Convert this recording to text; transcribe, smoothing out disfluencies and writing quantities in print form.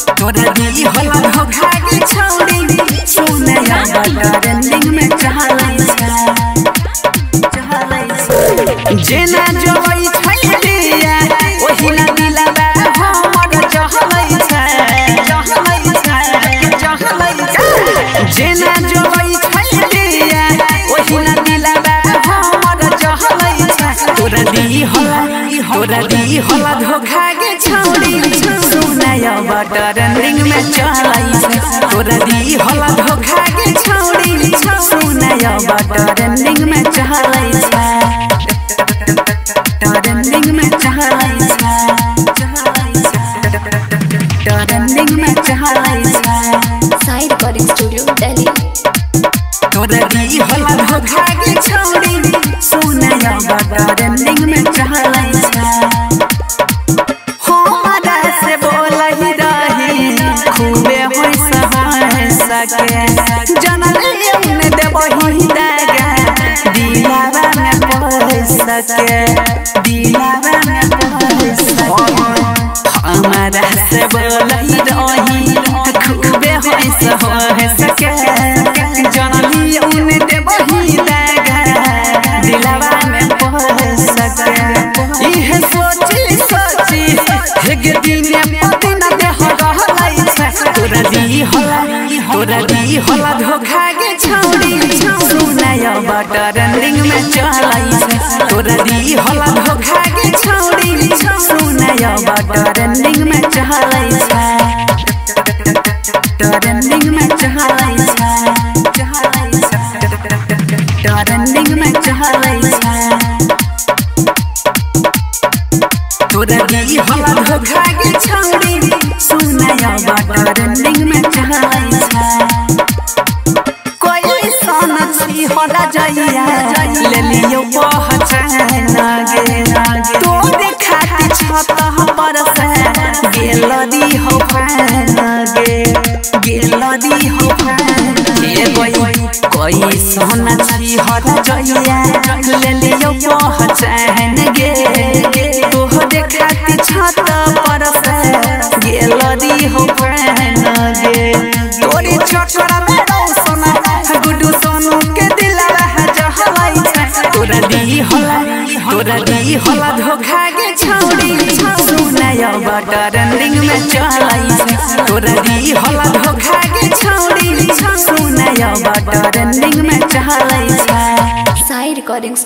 जेना जवई छलिया ओही ना दिलवा हमर जहलई छै जहलई छै जहलई छै जेना जवई छलिया ओही ना दिलवा हमर जहलई छै तोरा दी होला धोखा के छौड़ी सुनाया बटरन रिंग में चलई छै तोरा दी होला धोखा के छौड़ी सुनाया बटरन रिंग में चलई छै होला धोखा के छौड़ी सुनाया बटरन रिंग में चलई छै तोरा दी होला धोखा के छौड़ी सुनाया बटरन रिंग में चलई छै बटरन रिंग में चलई छै बटरन रिंग में चलई छै तोरा दी होला धोखा के छौड़ी सुनाया बटरन रिंग में चलई छै जइया ले लियो पहचाना गे तो देखाती छत पर से गेल दी हो पाना गे गेल दी हो के गई कोई सोना छी हर जइया ले लियो पहचान गे तो देखाती छत पर से गेल दी हो पाना गे तोरी चक्कर में सोना गुड्डू सोनू के तोरा दी होला धोखा के छौड़ी सुनाया बटरन रिंग में चलई छै तोरा दी होला धोखा के छौड़ी सुनाया बटरन रिंग में चलई छै साइड रिकॉर्डिंग।